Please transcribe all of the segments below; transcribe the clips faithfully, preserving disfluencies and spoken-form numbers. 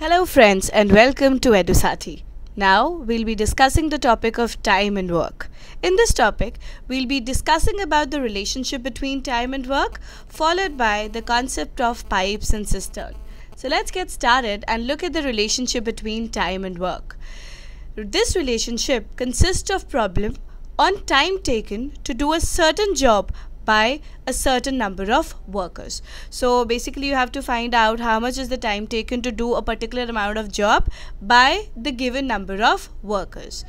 Hello friends and welcome to EduSaathi. Now we'll be discussing the topic of time and work. In this topic, we'll be discussing about the relationship between time and work, followed by the concept of pipes and cistern. So let's get started and look at the relationship between time and work. This relationship consists of problem on time taken to do a certain job by a certain number of workers. So basically you have to find out how much is the time taken to do a particular amount of job by the given number of workers.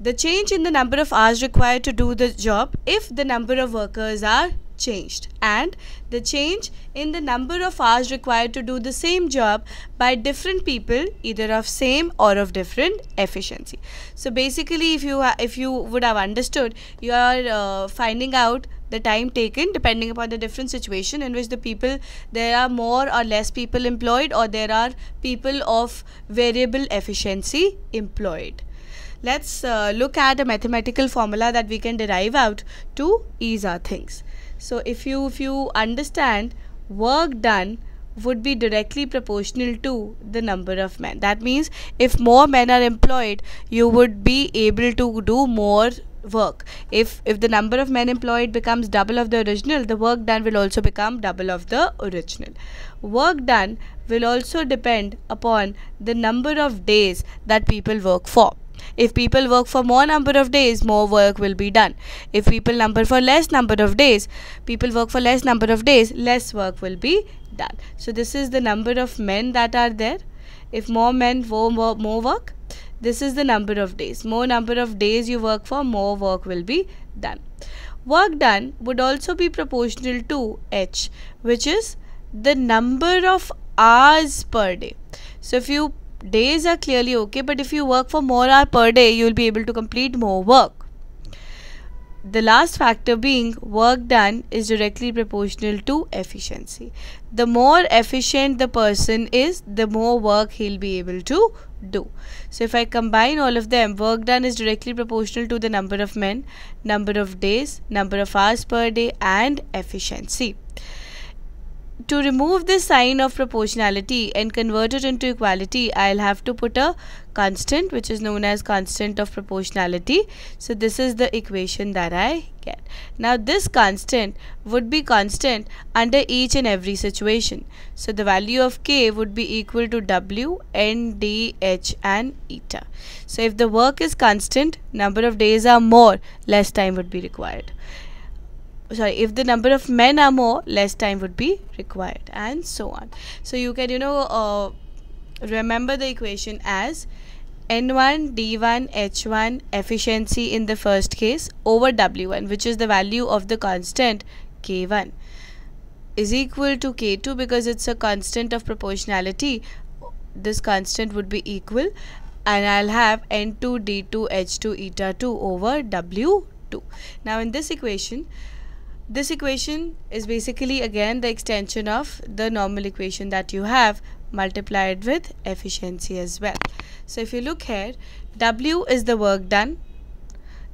The change in the number of hours required to do the job if the number of workers are changed, and the change in the number of hours required to do the same job by different people, either of same or of different efficiency. So basically if you if you would have understood, you are uh, finding out the time taken depending upon the different situation in which the people, there are more or less people employed, or there are people of variable efficiency employed. Let's uh, look at a mathematical formula that we can derive out to ease our things. So if you if you understand, work done would be directly proportional to the number of men. That means if more men are employed, you would be able to do more work. If if the number of men employed becomes double of the original, the work done will also become double of the original. Work done will also depend upon the number of days that people work for. If people work for more number of days, more work will be done. If people number for less number of days, people work for less number of days, less work will be done. So this is the number of men that are there. If more men, more, more work. This is the number of days. More number of days you work for, more work will be done. Work done would also be proportional to H, which is the number of hours per day. So if you days are clearly okay, but if you work for more hours per day, you will be able to complete more work. The last factor being work done is directly proportional to efficiency. The more efficient the person is, the more work he'll be able to do. So if I combine all of them, work done is directly proportional to the number of men, number of days, number of hours per day, and efficiency. To remove this sign of proportionality and convert it into equality, I'll have to put a constant, which is known as constant of proportionality. So this is the equation that I get. Now this constant would be constant under each and every situation. So the value of K would be equal to W, N, D, H, and eta. So if the work is constant, number of days are more, less time would be required. Sorry, if the number of men are more, less time would be required, and so on. So you can, you know, uh, remember the equation as N one, D one, H one, efficiency in the first case over W one, which is the value of the constant K one, is equal to K two, because it's a constant of proportionality. This constant would be equal, and I'll have N two, D two, H two, eta two over W two. Now in this equation, this equation is basically again the extension of the normal equation that you have, multiplied with efficiency as well. So if you look here, W is the work done.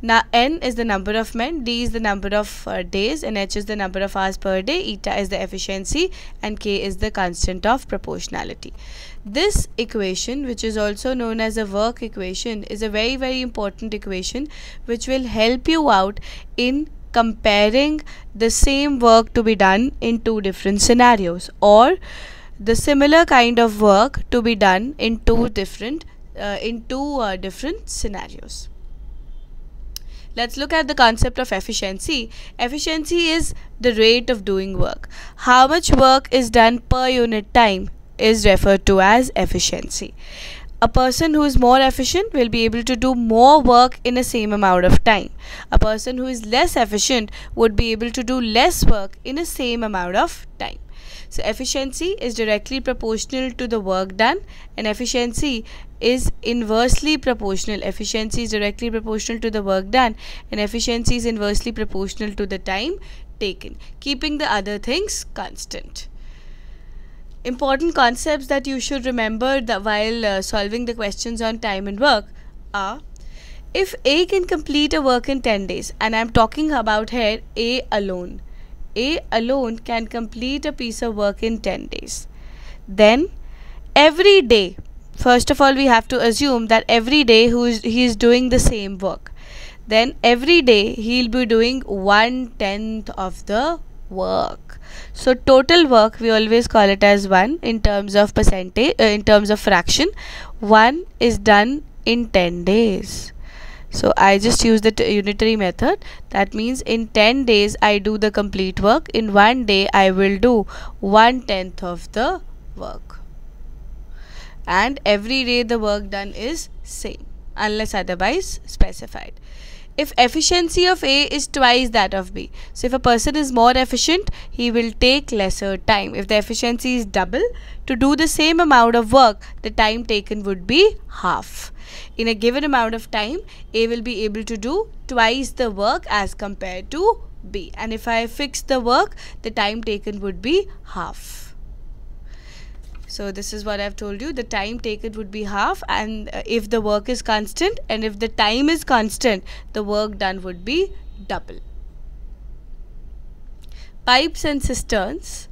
Now N is the number of men, D is the number of uh, days, and H is the number of hours per day, eta is the efficiency, and K is the constant of proportionality. This equation, which is also known as a work equation, is a very very important equation which will help you out in comparing the same work to be done in two different scenarios, or the similar kind of work to be done in two different uh, in two uh, different scenarios. Let's look at the concept of efficiency. Efficiency is the rate of doing work. How much work is done per unit time is referred to as efficiency. A person who is more efficient will be able to do more work in the same amount of time. A person who is less efficient would be able to do less work in the same amount of time. So efficiency is directly proportional to the work done, and efficiency is inversely proportional. Efficiency is directly proportional to the work done, and efficiency is inversely proportional to the time taken, keeping the other things constant. Important concepts that you should remember that while uh, solving the questions on time and work are, if A can complete a work in ten days, and I'm talking about here A alone. A alone can complete a piece of work in ten days. Then every day, first of all we have to assume that every day who is, he is doing the same work, then every day he'll be doing one tenth of the work. So total work we always call it as one in terms of percentage, uh, in terms of fraction. One is done in ten days. So I just use the unitary method. That means in ten days I do the complete work. In one day I will do one tenth of the work. And every day the work done is same unless otherwise specified. If efficiency of A is twice that of B, so if a person is more efficient, he will take lesser time. If the efficiency is double, to do the same amount of work, the time taken would be half. In a given amount of time, A will be able to do twice the work as compared to B. And if I fix the work, the time taken would be half. So this is what I've told you, the time taken would be half, and uh, if the work is constant, and if the time is constant, the work done would be double. Pipes and cisterns.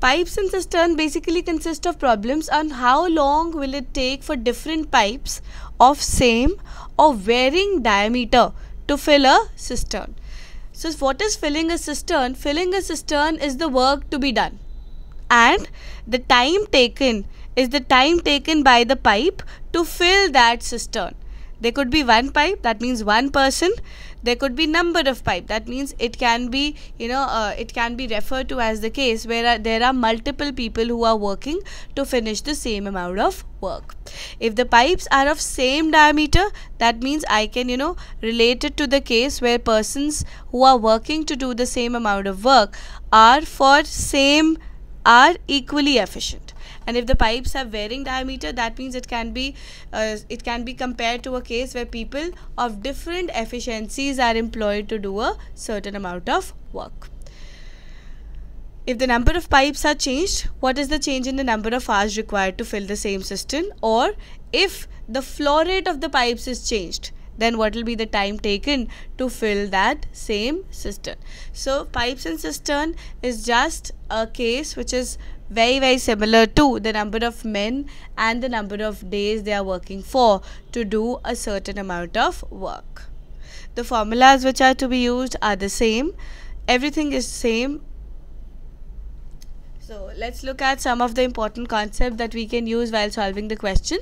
Pipes and cisterns basically consist of problems on how long will it take for different pipes of same or varying diameter to fill a cistern. So what is filling a cistern? Filling a cistern is the work to be done. And the time taken is the time taken by the pipe to fill that cistern. There could be one pipe, that means one person. There could be number of pipe, that means it can be, you know, uh, it can be referred to as the case where uh, there are multiple people who are working to finish the same amount of work. If the pipes are of same diameter, that means I can, you know, relate it to the case where persons who are working to do the same amount of work are for same are equally efficient. And if the pipes have varying diameter, that means it can be uh, it can be compared to a case where people of different efficiencies are employed to do a certain amount of work. If the number of pipes are changed, what is the change in the number of hours required to fill the same cistern? Or if the flow rate of the pipes is changed, then what will be the time taken to fill that same cistern? So pipes and cistern is just a case which is very very similar to the number of men and the number of days they are working for to do a certain amount of work. The formulas which are to be used are the same. Everything is same. So let's look at some of the important concepts that we can use while solving the question.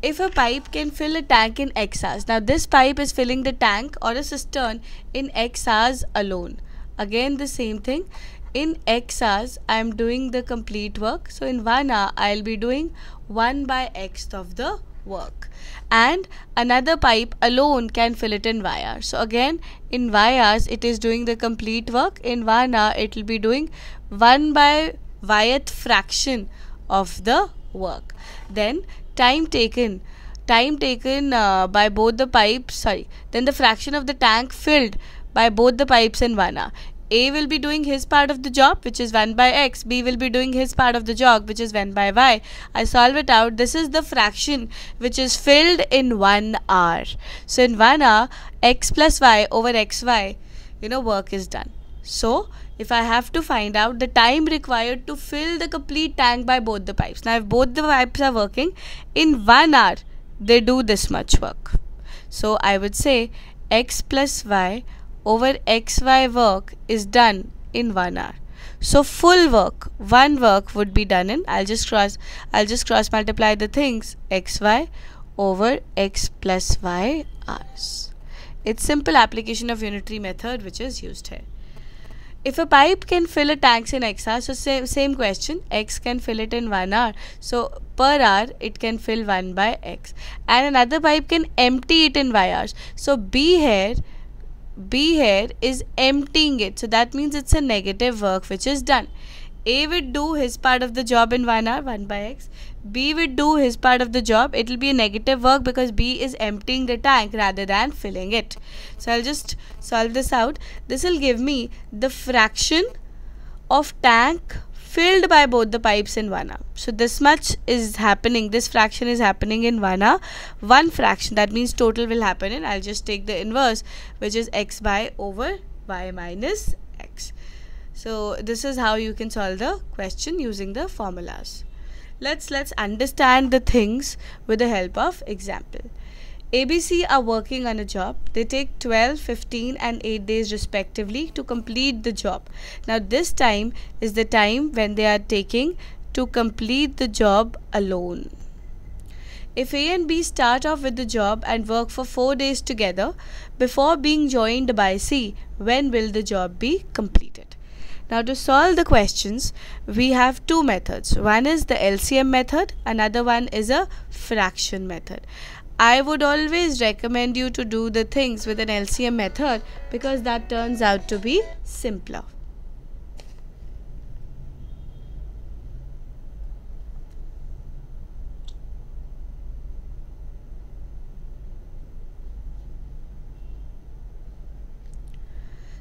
If a pipe can fill a tank in X hours, now this pipe is filling the tank or a cistern in X hours alone. Again the same thing, in X hours I am doing the complete work, so in one hour I will be doing one by X of the work, and another pipe alone can fill it in Y hours. So again in Y hours it is doing the complete work, in one hour it will be doing one by Yth fraction of the work. Then time taken time taken uh, by both the pipes, sorry then the fraction of the tank filled by both the pipes in one hour. A will be doing his part of the job, which is one by X. B will be doing his part of the job, which is one by Y. I solve it out. This is the fraction which is filled in one hour. So in one hour, X plus Y over X Y, you know, work is done. So if I have to find out the time required to fill the complete tank by both the pipes. Now if both the pipes are working, in one hour they do this much work. So I would say X plus Y over X Y work is done in one hour. So full work, one work would be done in, I'll just cross, I'll just cross multiply the things, X Y over X plus Y hours. It's simple application of unitary method which is used here. If a pipe can fill a tank in X hours, so same, same question, X can fill it in one hour. So per hour, it can fill one by X. And another pipe can empty it in Y hours. So B here, B here is emptying it. So that means it's a negative work which is done. A would do his part of the job in one hour, one by X. B would do his part of the job. It will be a negative work because B is emptying the tank rather than filling it. So I'll just solve this out. This will give me the fraction of tank filled by both the pipes in one hour. So this much is happening. This fraction is happening in one hour. One fraction, that means total will happen in. I'll just take the inverse, which is X by over Y minus X. So this is how you can solve the question using the formulas. let's let's understand the things with the help of example. A B C are working on a job. They take twelve, fifteen and eight days respectively to complete the job. Now this time is the time when they are taking to complete the job alone. If A and B start off with the job and work for four days together before being joined by C, when will the job be completed? Now to solve the questions, we have two methods. One is the L C M method, another one is a fraction method. I would always recommend you to do the things with an L C M method because that turns out to be simpler.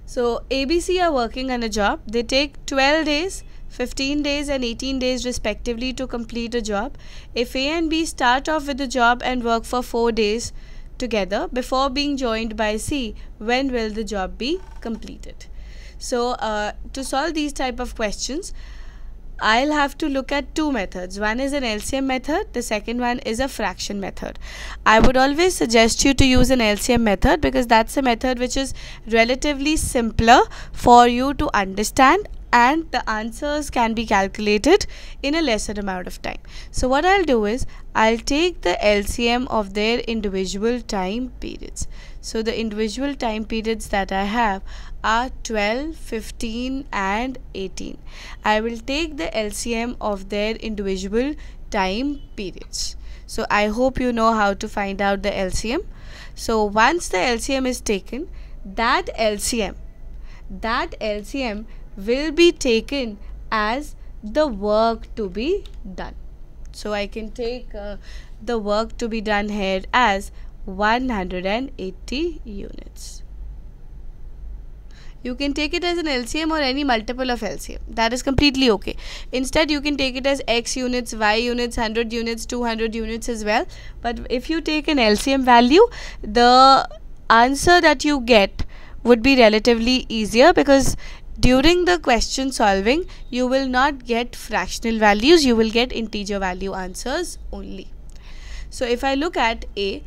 So A B C are working on a job. They take twelve days, fifteen days and eighteen days respectively to complete a job. If A and B start off with the job and work for four days together before being joined by C, when will the job be completed? So uh, to solve these type of questions, I'll have to look at two methods. One is an L C M method, the second one is a fraction method. I would always suggest you to use an L C M method because that's a method which is relatively simpler for you to understand, and the answers can be calculated in a lesser amount of time. So what I'll do is I'll take the L C M of their individual time periods. So the individual time periods that I have are twelve, fifteen and eighteen. I will take the L C M of their individual time periods. So I hope you know how to find out the L C M. So once the L C M is taken, that L C M, that L C M will be taken as the work to be done. So I can take uh, the work to be done here as one hundred eighty units. You can take it as an L C M or any multiple of L C M. That is completely okay. Instead, you can take it as X units, Y units, one hundred units, two hundred units as well. But if you take an L C M value, the answer that you get would be relatively easier because during the question solving, you will not get fractional values, you will get integer value answers only. So if I look at A,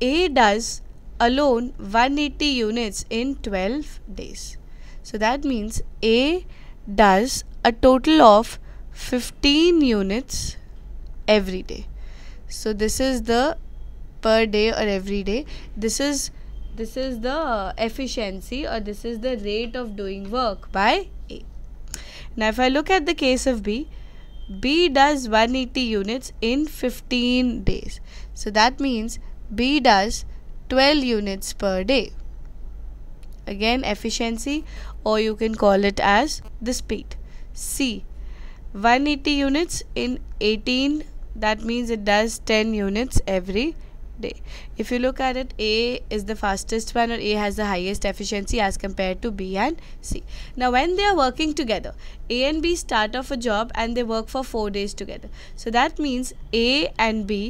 A does alone one hundred eighty units in twelve days. So that means A does a total of fifteen units every day. So this is the per day or every day. This is This is the efficiency or this is the rate of doing work by A. Now if I look at the case of B, B does one hundred eighty units in fifteen days. So that means B does twelve units per day. Again, efficiency, or you can call it as the speed. C, one hundred eighty units in eighteen, that means it does ten units every day. Day. If you look at it, A is the fastest one, or A has the highest efficiency as compared to B and C. Now when they are working together, A and B start off a job and they work for four days together. So that means A and B,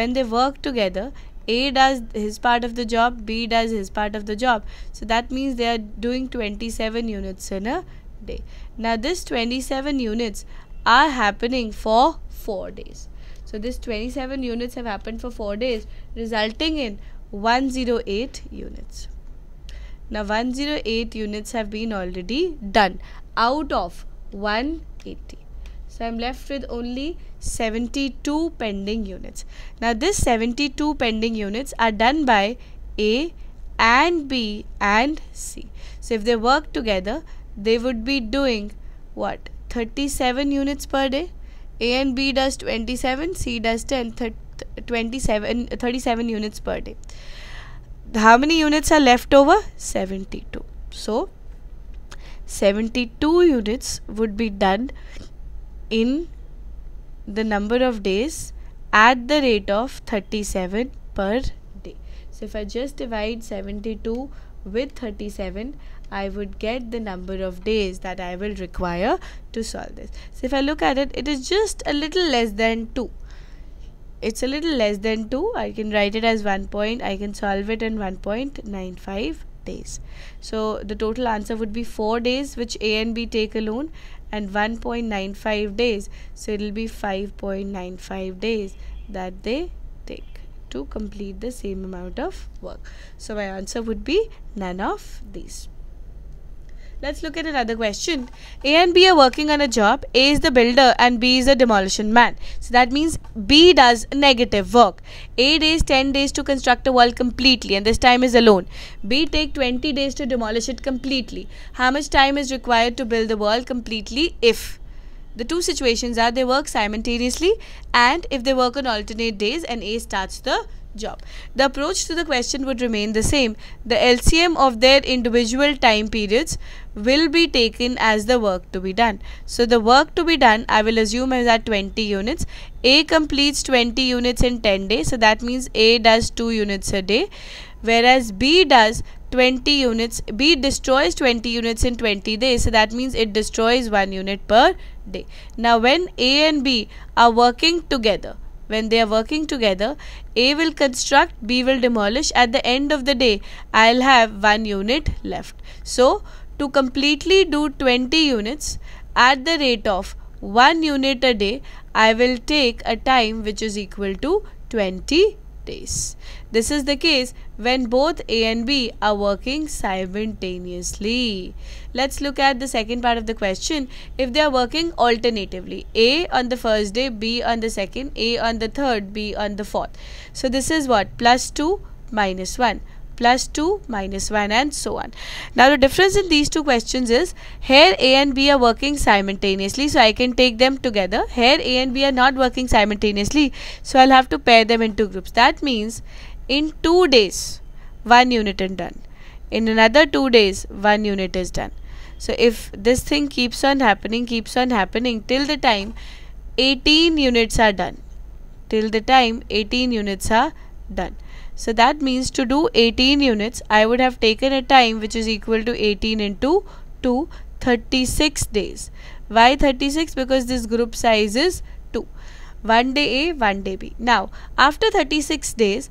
when they work together, A does his part of the job, B does his part of the job. So that means they are doing twenty-seven units in a day. Now this twenty-seven units are happening for four days. So this twenty-seven units have happened for four days, resulting in one hundred eight units. Now one hundred eight units have been already done out of one hundred eighty. So I'm left with only seventy-two pending units. Now this seventy-two pending units are done by A and B and C. So if they work together, they would be doing what? thirty-seven units per day. A and B does twenty-seven, C does ten, thirty-seven, thirty-seven units per day. How many units are left over? seventy-two. So seventy-two units would be done in the number of days at the rate of thirty-seven per day. So if I just divide seventy-two with thirty-seven, I would get the number of days that I will require to solve this. So if I look at it, it is just a little less than two. It's a little less than two. I can write it as one point. I can solve it in one point nine five days. So the total answer would be four days, which A and B take alone, and one point nine five days, so it will be five point nine five days that they take to complete the same amount of work. So my answer would be none of these. Let's look at another question. A and B are working on a job. A is the builder and B is the demolition man. So that means B does negative work. A days ten days to construct a wall completely, and this time is alone. B take twenty days to demolish it completely. How much time is required to build the wall completely if the two situations are they work simultaneously and if they work on alternate days and A starts the job? The approach to the question would remain the same. The L C M of their individual time periods will be taken as the work to be done. So the work to be done I will assume is at twenty units. A completes twenty units in ten days, so that means A does two units a day, whereas B does twenty units. B destroys twenty units in twenty days, so that means it destroys one unit per day. Now when A and B are working together, when they are working together, A will construct, B will demolish. At the end of the day, I'll have one unit left. So to completely do twenty units at the rate of one unit a day, I will take a time which is equal to twenty days. This is the case when both A and B are working simultaneously. Let's look at the second part of the question. If they are working alternatively, A on the first day, B on the second, A on the third, B on the fourth. So this is what? Plus two, minus one, plus two, minus one, and so on. Now the difference in these two questions is here A and B are working simultaneously, so I can take them together. Here A and B are not working simultaneously, so I'll have to pair them into groups. That means in two days, one unit is done. In another two days, one unit is done. So if this thing keeps on happening, keeps on happening till the time eighteen units are done. Till the time eighteen units are done. So that means to do eighteen units, I would have taken a time which is equal to eighteen into two, thirty-six days. Why thirty-six? Because this group size is two. One day A, one day B. Now, after thirty-six days,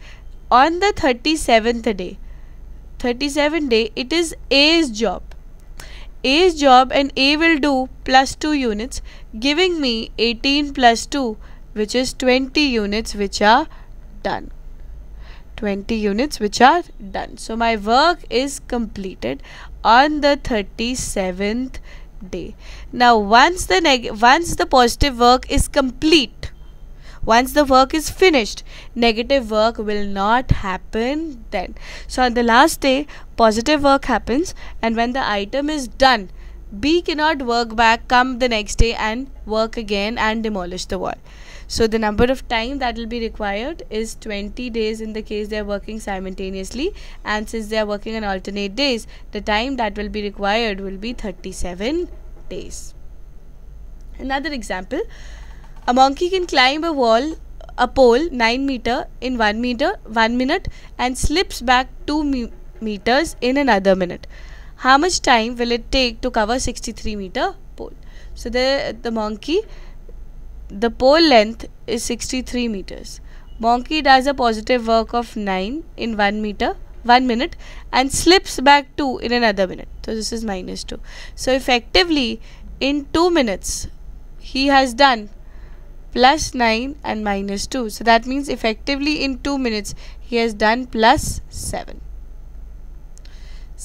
on the thirty-seventh day, thirty-seventh day, it is A's job. A's job, and A will do plus two units, giving me eighteen plus two, which is twenty units which are done. twenty units which are done. So my work is completed on the thirty-seventh day. Now once the neg once the positive work is complete, once the work is finished, negative work will not happen then. So on the last day, positive work happens, and when the item is done, B cannot work back, come the next day and work again and demolish the wall. So the number of time that will be required is twenty days in the case they are working simultaneously, and since they are working on alternate days, the time that will be required will be thirty-seven days. Another example. A monkey can climb a wall, a pole nine meter in one meter, one minute, and slips back two meters in another minute. How much time will it take to cover sixty-three meter pole? So the, the monkey, the pole length is sixty-three meters. Monkey does a positive work of nine in one meter, one minute, and slips back two in another minute. So this is minus two. So effectively in two minutes he has done plus nine and minus two. So that means effectively in two minutes he has done plus seven.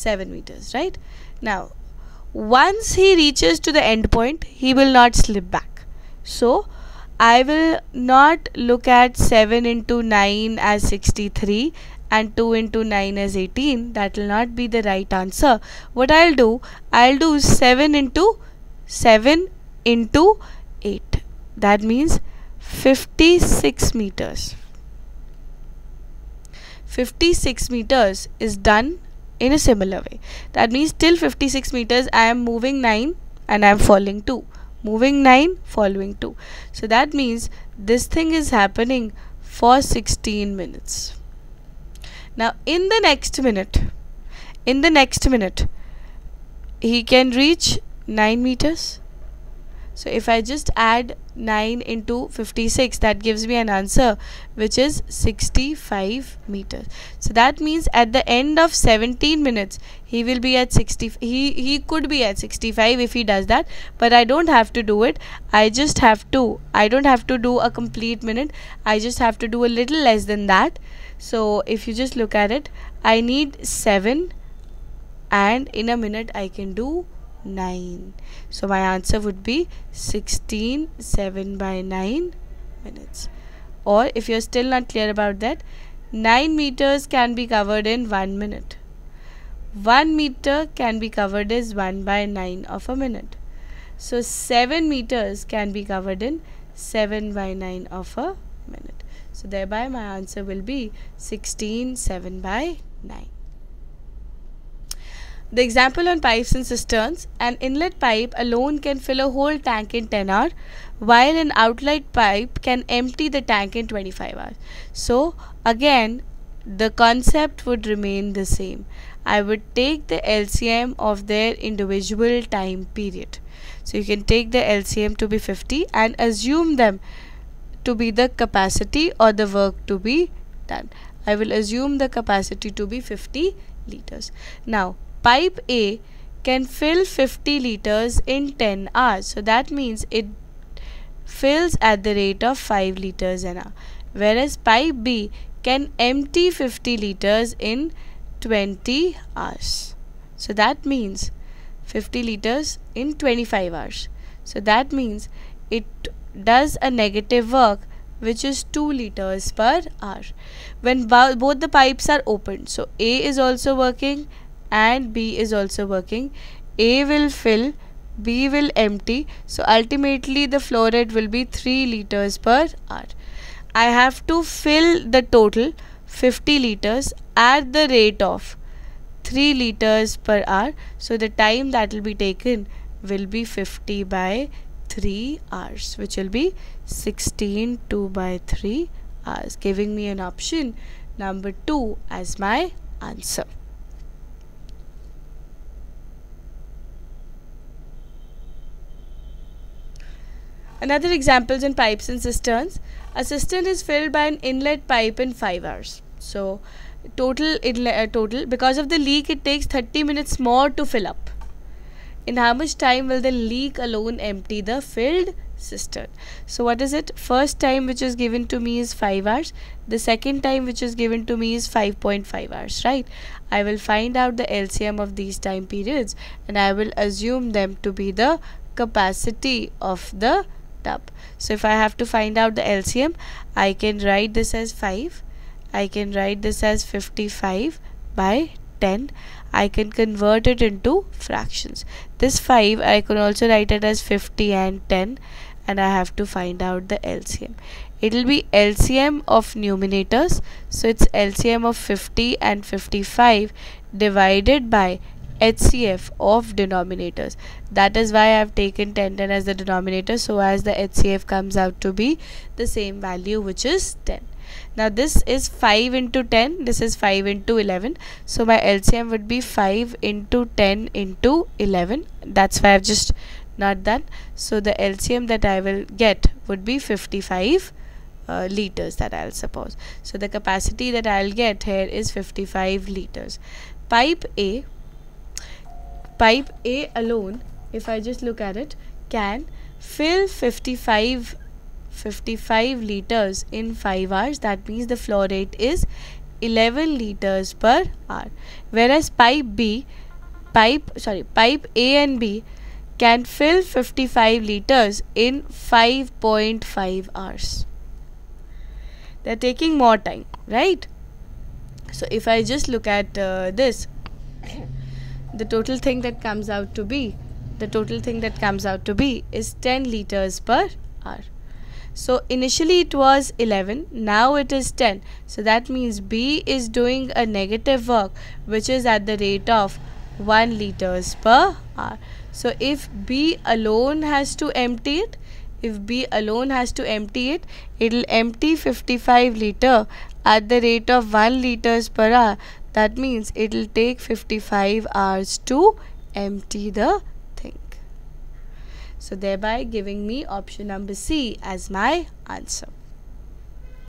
seven meters, right? Now, once he reaches to the end point, he will not slip back. So, I will not look at seven into nine as sixty-three and two into nine as eighteen. That will not be the right answer. What I'll do, I'll do seven into seven into eight. That means fifty-six meters. fifty-six meters is done in a similar way. That means till fifty-six meters I am moving nine and I am following two. Moving nine, following two. So that means this thing is happening for sixteen minutes. Now in the next minute, in the next minute, he can reach nine meters. So if I just add nine into fifty-six, that gives me an answer which is sixty-five meters. So that means at the end of seventeen minutes he will be at sixty. He, he could be at sixty-five if he does that, but I don't have to do it. I just have to, I don't have to do a complete minute. I just have to do a little less than that. So if you just look at it, I need seven and in a minute I can do nine. So my answer would be sixteen seven by nine minutes. Or if you're still not clear about that, nine meters can be covered in one minute. One meter can be covered as one by nine of a minute. So seven meters can be covered in seven by nine of a minute. So thereby my answer will be sixteen seven by nine. The example on pipes and cisterns: an inlet pipe alone can fill a whole tank in ten hours, while an outlet pipe can empty the tank in twenty-five hours. So again, the concept would remain the same. I would take the L C M of their individual time period. So you can take the L C M to be fifty and assume them to be the capacity or the work to be done. I will assume the capacity to be fifty liters. Now, pipe A can fill fifty liters in ten hours. So that means it fills at the rate of five liters an hour. Whereas pipe B can empty fifty liters in twenty hours. So that means fifty liters in twenty-five hours. So that means it does a negative work, which is two liters per hour, when bo both the pipes are open. So A is also working and B is also working. A will fill, B will empty. So ultimately the flow rate will be three liters per hour. I have to fill the total fifty liters at the rate of three liters per hour. So the time that will be taken will be fifty by three hours, which will be sixteen two by three hours, giving me an option number two as my answer. Another examples in pipes and cisterns: a cistern is filled by an inlet pipe in five hours. So total inlet, uh, total because of the leak it takes thirty minutes more to fill up. In how much time will the leak alone empty the filled cistern? So what is it? First time which is given to me is five hours. The second time which is given to me is five point five hours, right? I will find out the L C M of these time periods and I will assume them to be the capacity of the tub. So if I have to find out the L C M, I can write this as five, I can write this as fifty-five by ten. I can convert it into fractions. This five I can also write it as fifty and ten, and I have to find out the L C M. It will be L C M of numerators, so it's L C M of fifty and fifty-five divided by H C F of denominators. That is why I have taken ten ten as the denominator, so as the H C F comes out to be the same value, which is ten. Now this is five into ten, this is five into eleven, so my L C M would be five into ten into eleven. That's why I've just not done. So the L C M that I will get would be fifty-five Uh, liters, that I'll suppose. So the capacity that I'll get here is fifty-five liters. Pipe A Pipe A alone, if I just look at it, can fill fifty-five liters in five hours. That means the flow rate is eleven liters per hour. Whereas pipe B, pipe sorry, pipe A and B can fill fifty-five liters in five point five hours. They're taking more time, right? So if I just look at uh, this, the total thing that comes out to be the total thing that comes out to be is ten liters per hour. So initially it was eleven, now it is ten. So that means B is doing a negative work, which is at the rate of one liters per hour. So if B alone has to empty it if B alone has to empty it it will empty fifty-five liter at the rate of one liters per hour. That means it will take fifty-five hours to empty the thing. so thereby giving me option number C as my answer.